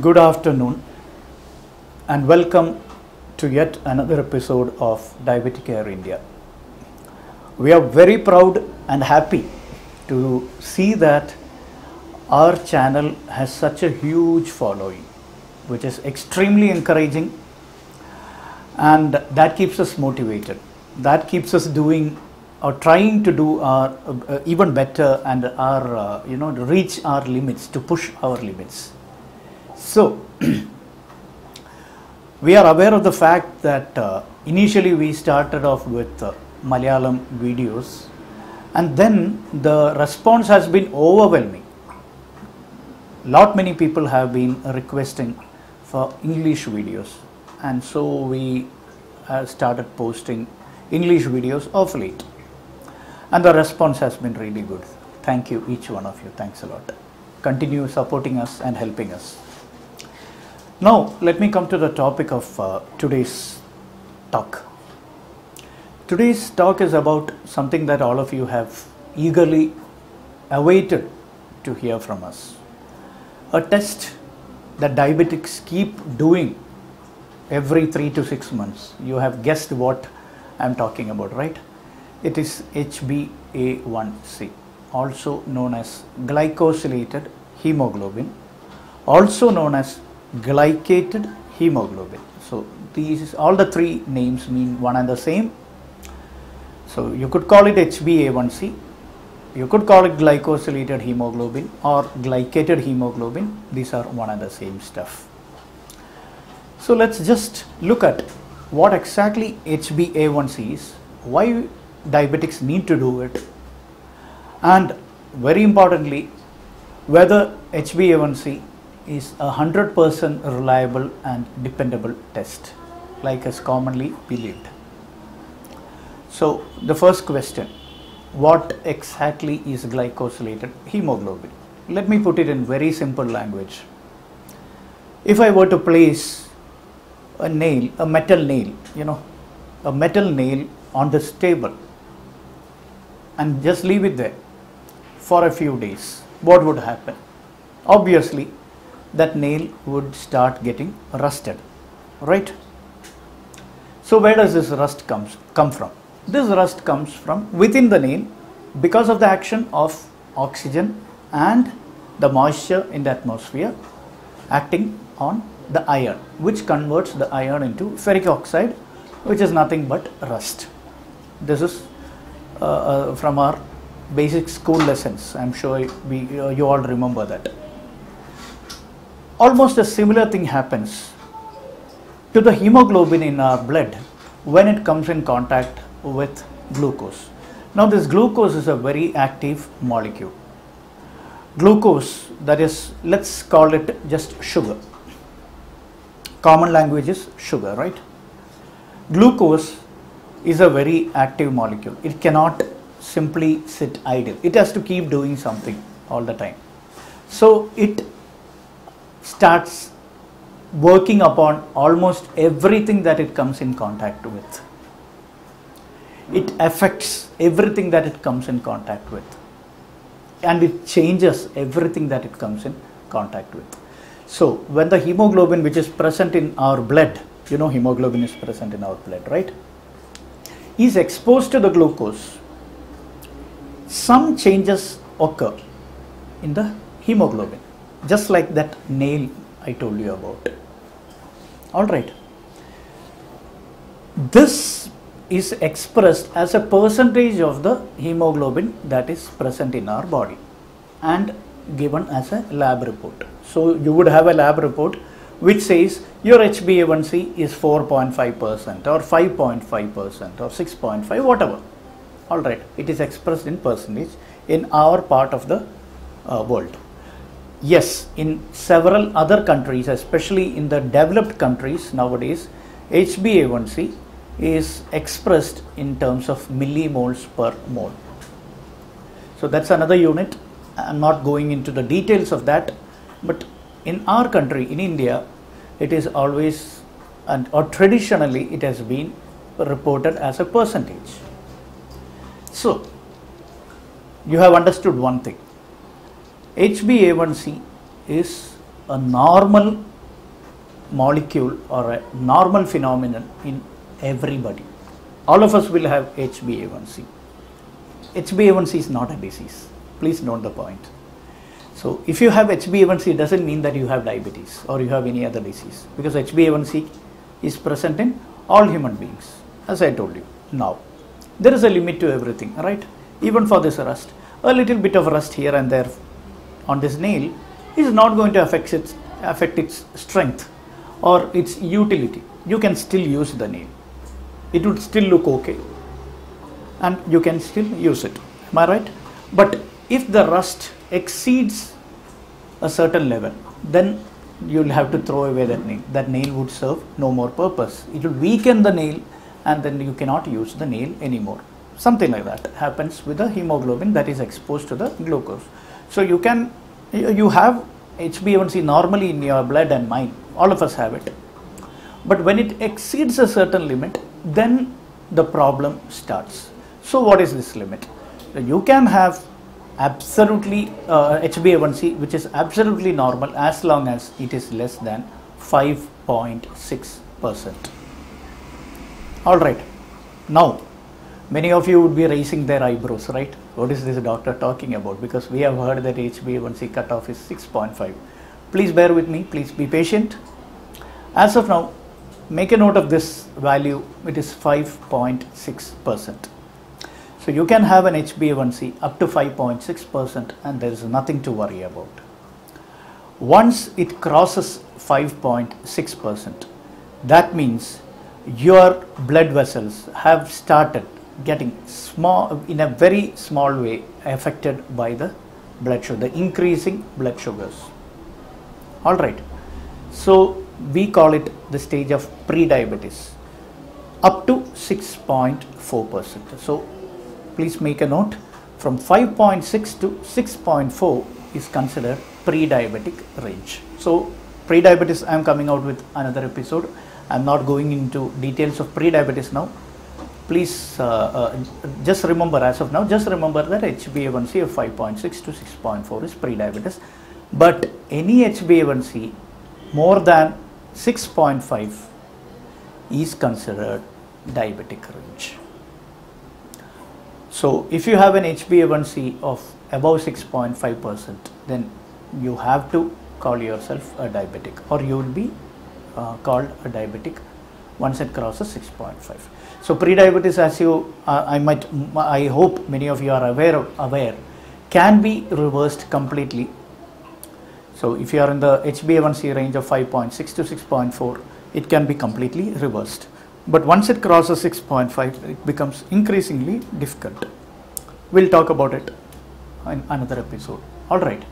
Good afternoon and welcome to yet another episode of Diabetic Care India. We are very proud and happy to see that our channel has such a huge following, which is extremely encouraging, and that keeps us motivated. That keeps us doing or trying to do our even better and our to reach our limits, to push our limits. So we are aware of the fact that initially we started off with Malayalam videos, and then the response has been overwhelming. Many people have been requesting for English videos, and so we started posting English videos of late, and the response has been really good. Thank you, each one of you. Thanks a lot. Continue supporting us and helping us. Now let me come to the topic of today's talk. Today's talk is about something that all of you have eagerly awaited to hear from us. A test that diabetics keep doing every 3 to 6 months. You have guessed what I am talking about, right? It is HbA1c, also known as glycosylated hemoglobin, also known as glycated hemoglobin. So these all the three names mean one and the same. So you could call it HbA1c, you could call it glycosylated hemoglobin or glycated hemoglobin. These are one and the same stuff. So let's just look at what exactly HbA1c is, why diabetics need to do it, and very importantly, whether HbA1c is a 100% reliable and dependable test like is commonly believed. So the first question, what exactly is glycosylated hemoglobin? Let me put it in very simple language. If I were to place a nail, a metal nail, a metal nail on this table and just leave it there for a few days, what would happen? Obviously, that nail would start getting rusted, right? So where does this rust come from? This rust comes from within the nail because of the action of oxygen and the moisture in the atmosphere acting on the iron, which converts the iron into ferric oxide, which is nothing but rust. This is from our basic school lessons. I'm sure you all remember that. Almost a similar thing happens to the hemoglobin in our blood when it comes in contact with glucose. Now this glucose is a very active molecule. Glucose, that is, let's call it just sugar. Common language is sugar, right? Glucose is a very active molecule. It cannot simply sit idle. It has to keep doing something all the time. So it starts working upon almost everything that it comes in contact with. It affects everything that it comes in contact with, and it changes everything that it comes in contact with. So when the hemoglobin, which is present in our blood, hemoglobin is present in our blood, right, is exposed to the glucose, some changes occur in the hemoglobin, just like that nail I told you about. All right. This is expressed as a percentage of the hemoglobin that is present in our body and given as a lab report. So you would have a lab report which says your HbA1c is 4.5% or 5.5% or 6.5, whatever. All right. It is expressed in percentage in our part of the world. Yes, in several other countries, especially in the developed countries nowadays, HbA1c is expressed in terms of millimoles per mole. So that's another unit. I'm not going into the details of that, but in our country, in India, it is always or traditionally it has been reported as a percentage. So you have understood one thing. HbA1c is a normal molecule or a normal phenomenon in everybody. All of us will have HbA1c. HbA1c is not a disease. Please note the point. So if you have HbA1c, it doesn't mean that you have diabetes or you have any other disease, because HbA1c is present in all human beings, as I told you. Now, there is a limit to everything, right? Even for this rust, a little bit of rust here and there on this nail is not going to affect its strength or its utility. You can still use the nail. It would still look okay and you can still use it. Am I right? But if the rust exceeds a certain level, then you will have to throw away that nail. That nail would serve no more purpose. It will weaken the nail and then you cannot use the nail anymore. Something like that happens with the hemoglobin that is exposed to the glucose. So you have HbA1c normally in your blood and mine. All of us have it. But when it exceeds a certain limit, then the problem starts. So what is this limit? You can have absolutely HbA1c which is absolutely normal as long as it is less than 5.6%. All right. Now, many of you would be raising their eyebrows, right? What is this doctor talking about? Because we have heard that HbA1c cutoff is 6.5. Please bear with me. Please be patient. As of now, make a note of this value. It is 5.6%. So you can have an HbA1c up to 5.6% and there is nothing to worry about. Once it crosses 5.6%, that means your blood vessels have started getting small, in a very small way, affected by the blood sugar, the increasing blood sugars. All right. So we call it the stage of pre-diabetes, up to 6.4%. So please make a note, from 5.6 to 6.4 is considered pre-diabetic range. So pre-diabetes, I am coming out with another episode. I am not going into details of pre-diabetes now. Please just remember, as of now, just remember that HbA1c of 5.6 to 6.4 is pre-diabetes. But any HbA1c more than 6.5 is considered diabetic range. So if you have an HbA1c of above 6.5%, then you have to call yourself a diabetic, or you will be called a diabetic once it crosses 6.5. So pre-diabetes, as you I hope many of you are aware, can be reversed completely. So if you are in the HbA1c range of 5.6 to 6.4, it can be completely reversed. But once it crosses 6.5, it becomes increasingly difficult. We'll talk about it in another episode. All right.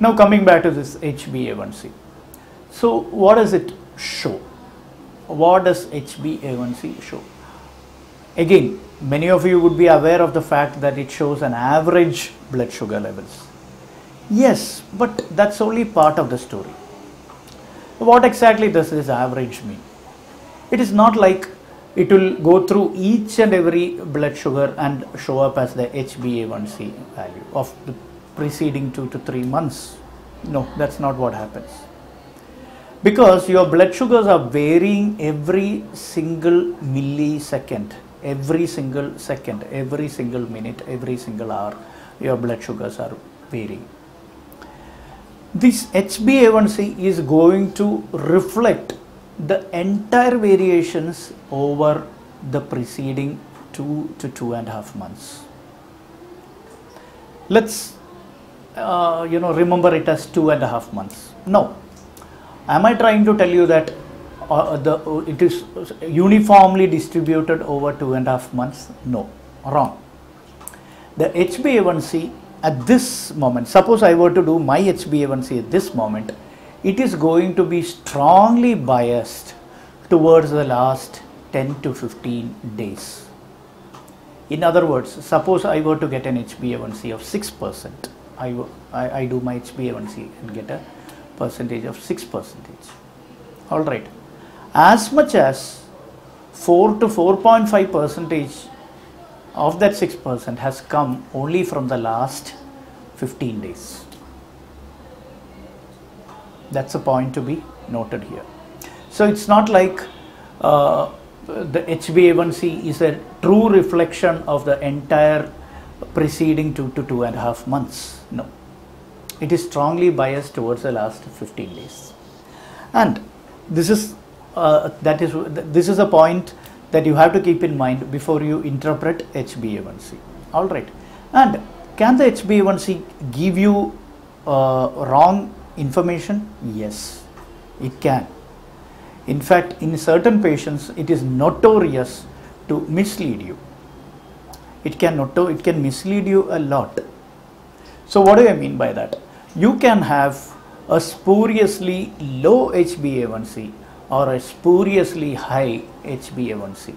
Now coming back to this HbA1c. So what does it show? What does HbA1c show? Again, many of you would be aware of the fact that it shows an average blood sugar levels. Yes, but that's only part of the story. What exactly does this average mean? It is not like it will go through each and every blood sugar and show up as the HbA1c value of the preceding 2 to 3 months. No, that's not what happens. Because your blood sugars are varying every single millisecond, every single second, every single minute, every single hour, your blood sugars are varying. This HbA1c is going to reflect the entire variations over the preceding 2 to 2.5 months. Let's, remember it as 2.5 months. No. Am I trying to tell you that it is uniformly distributed over 2.5 months? No, wrong. The HbA1c at this moment, suppose I were to do my HbA1c at this moment, it is going to be strongly biased towards the last 10 to 15 days. In other words, suppose I were to get an HbA1c of 6%, I do my HbA1c and get a percentage of 6%. All right, as much as 4 to 4.5% of that 6% has come only from the last 15 days. That's a point to be noted here. So it's not like the HbA1c is a true reflection of the entire preceding 2 to 2.5 months. No, it is strongly biased towards the last 15 days. And this is a point that you have to keep in mind before you interpret HbA1c. All right. And can the HbA1c give you wrong information? Yes, it can. In fact, in certain patients, it is notorious to mislead you. It can mislead you a lot. So what do I mean by that? You can have a spuriously low HbA1c or a spuriously high HbA1c,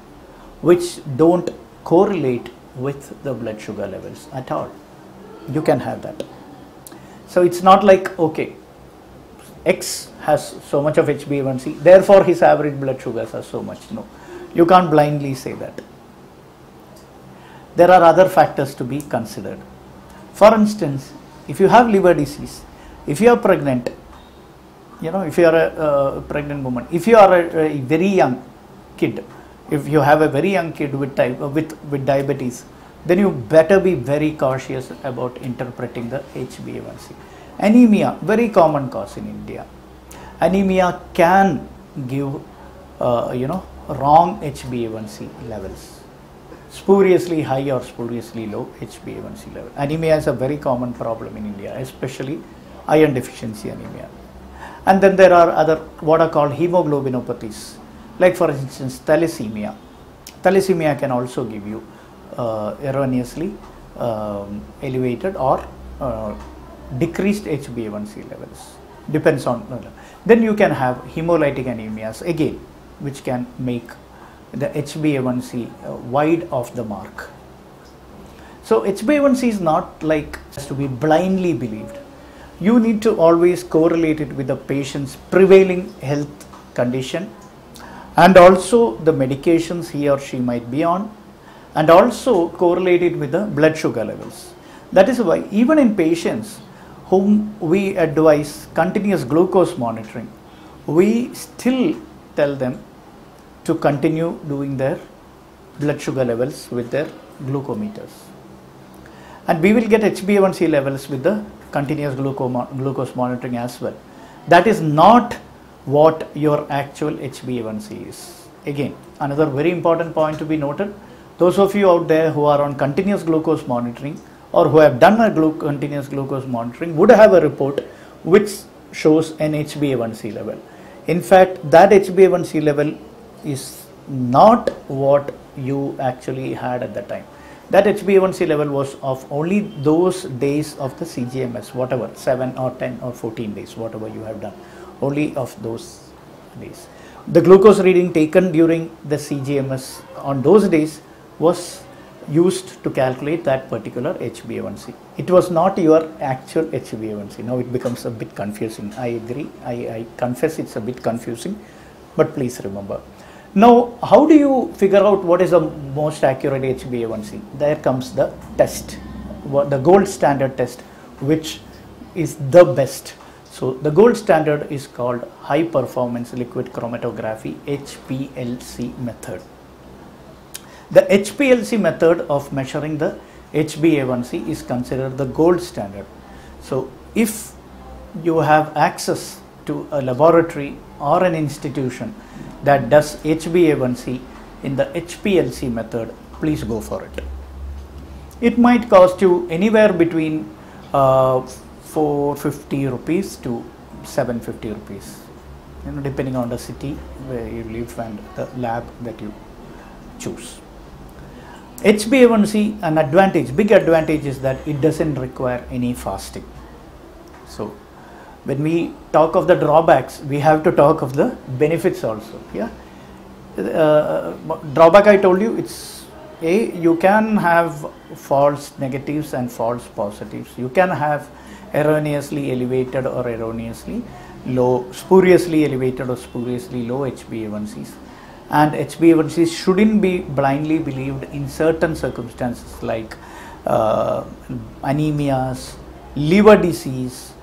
which don't correlate with the blood sugar levels at all. You can have that. So it's not like, okay, X has so much of HbA1c, therefore his average blood sugars are so much. No, you can't blindly say that. There are other factors to be considered. For instance, if you have liver disease, if you are pregnant, you know, if you are a pregnant woman, if you are a very young kid, if you have a very young kid with diabetes, then you better be very cautious about interpreting the HbA1c. Anemia, very common cause in India. Anemia can give, wrong HbA1c levels, spuriously high or spuriously low HbA1c level. Anemia is a very common problem in India, especially iron deficiency anemia. And then there are other, what are called hemoglobinopathies, like for instance thalassemia. Thalassemia can also give you erroneously elevated or decreased HbA1c levels, depends on. Then you can have hemolytic anemias again, which can make the HbA1c wide off the mark. So HbA1c is not like to be blindly believed. You need to always correlate it with the patient's prevailing health condition and also the medications he or she might be on, and also correlate it with the blood sugar levels. That is why even in patients whom we advise continuous glucose monitoring, we still tell them to continue doing their blood sugar levels with their glucometers. And we will get HbA1c levels with the continuous glucose monitoring as well. That is not what your actual HbA1c is. Again, another very important point to be noted, those of you out there who are on continuous glucose monitoring or who have done a continuous glucose monitoring would have a report which shows an HbA1c level. In fact, that HbA1c level is not what you actually had at the time. That HbA1c level was of only those days of the CGMS, whatever, 7 or 10 or 14 days, whatever you have done, only of those days. The glucose reading taken during the CGMS on those days was used to calculate that particular HbA1c. It was not your actual HbA1c. Now it becomes a bit confusing. I agree. I confess it's a bit confusing, but please remember. Now, how do you figure out what is the most accurate HbA1c? There comes the test, the gold standard test, which is the best. So the gold standard is called high performance liquid chromatography, HPLC method. The HPLC method of measuring the HbA1c is considered the gold standard. So if you have access to a laboratory or an institution that does HbA1c in the HPLC method, please go for it. It might cost you anywhere between 450 rupees to 750 rupees, you know, depending on the city where you live and the lab that you choose. HbA1c, an advantage, big advantage is that it doesn't require any fasting. So when we talk of the drawbacks, we have to talk of the benefits also. Yeah, drawback I told you, it's A, you can have false negatives and false positives. You can have erroneously elevated or erroneously low, spuriously elevated or spuriously low HbA1cs. And HbA1cs shouldn't be blindly believed in certain circumstances like anemias, liver disease,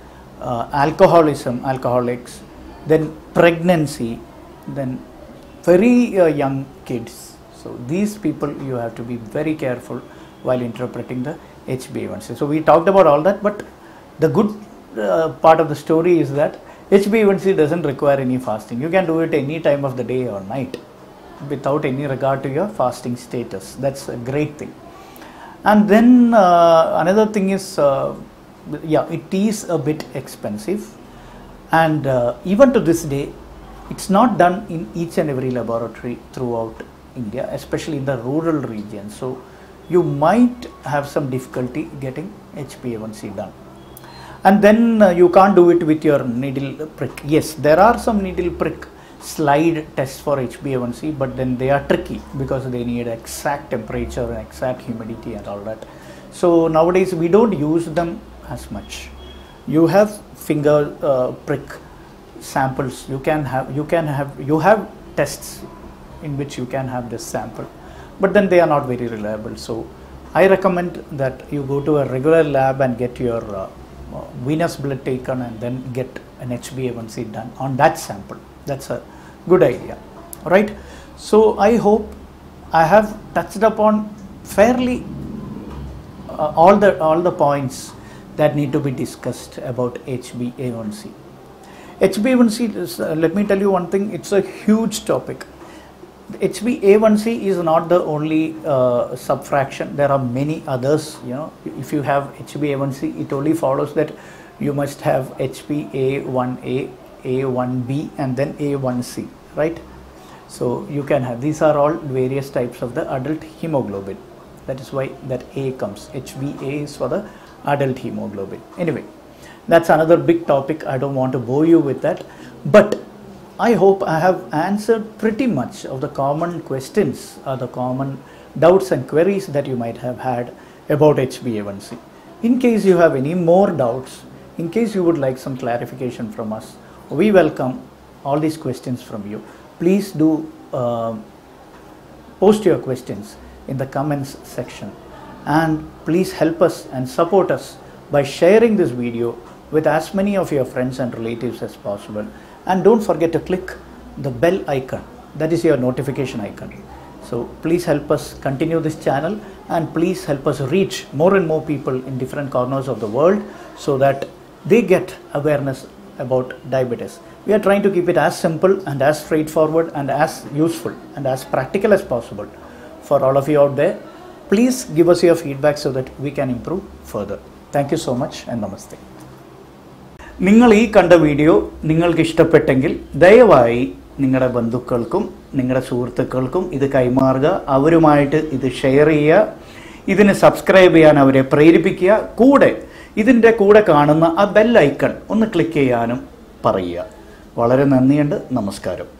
alcoholism, alcoholics, then pregnancy, then very young kids. So these people you have to be very careful while interpreting the HbA1c. So we talked about all that, but the good part of the story is that HbA1c doesn't require any fasting. You can do it any time of the day or night without any regard to your fasting status. That's a great thing. And then another thing is, yeah, it is a bit expensive, and even to this day it's not done in each and every laboratory throughout India, especially in the rural region. So you might have some difficulty getting HbA1c done. And then you can't do it with your needle prick. Yes, there are some needle prick slide tests for HbA1c, but then they are tricky because they need exact temperature and exact humidity and all that. So nowadays we don't use them as much. You have finger prick samples. You have tests in which you can have this sample, but then they are not very reliable. So I recommend that you go to a regular lab and get your venous blood taken and then get an HbA1c done on that sample. That's a good idea, right? So I hope I have touched upon fairly all the points that need to be discussed about HbA1c. HbA1c is, let me tell you one thing, it's a huge topic. HbA1c is not the only subfraction. There are many others. You know, if you have HbA1c, it only follows that you must have HbA1a, A1b, and then A1c, right? So you can have, these are all various types of the adult hemoglobin. That is why that A comes. HbA is for the adult hemoglobin. Anyway, that's another big topic. I don't want to bore you with that, but I hope I have answered pretty much of the common questions or the common doubts and queries that you might have had about HbA1c. In case you have any more doubts, in case you would like some clarification from us, we welcome all these questions from you. Please do post your questions in the comments section, and please help us and support us by sharing this video with as many of your friends and relatives as possible. And don't forget to click the bell icon, that is your notification icon. So please help us continue this channel, and please help us reach more and more people in different corners of the world so that they get awareness about diabetes. We are trying to keep it as simple and as straightforward and as useful and as practical as possible for all of you out there. Please give us your feedback so that we can improve further. Thank you so much and namaste. നിങ്ങൾ ഈ കണ്ട video നിങ്ങൾക്ക് ഇഷ്ടപ്പെട്ടെങ്കിൽ ദയവായി നിങ്ങളുടെ ബന്ധുക്കൾക്കും നിങ്ങളുടെ സുഹൃത്തുക്കൾക്കും ഇത് കൈമാറുക, അവരുമായിട്ട് ഇത് ഷെയർ ചെയ്യുക, ഇതിന് സബ്സ്ക്രൈബ് ചെയ്യാൻ അവരെ പ്രേരിപ്പിക്കുക, കൂടെ ഇതിൻ്റെ കൂടെ കാണുന്ന ആ ബെൽ ഐക്കൺ ഒന്ന് ക്ലിക്ക് ചെയ്യാനും പറയുക. വളരെ നന്ദിയുണ്ട്, നമസ്കാരം.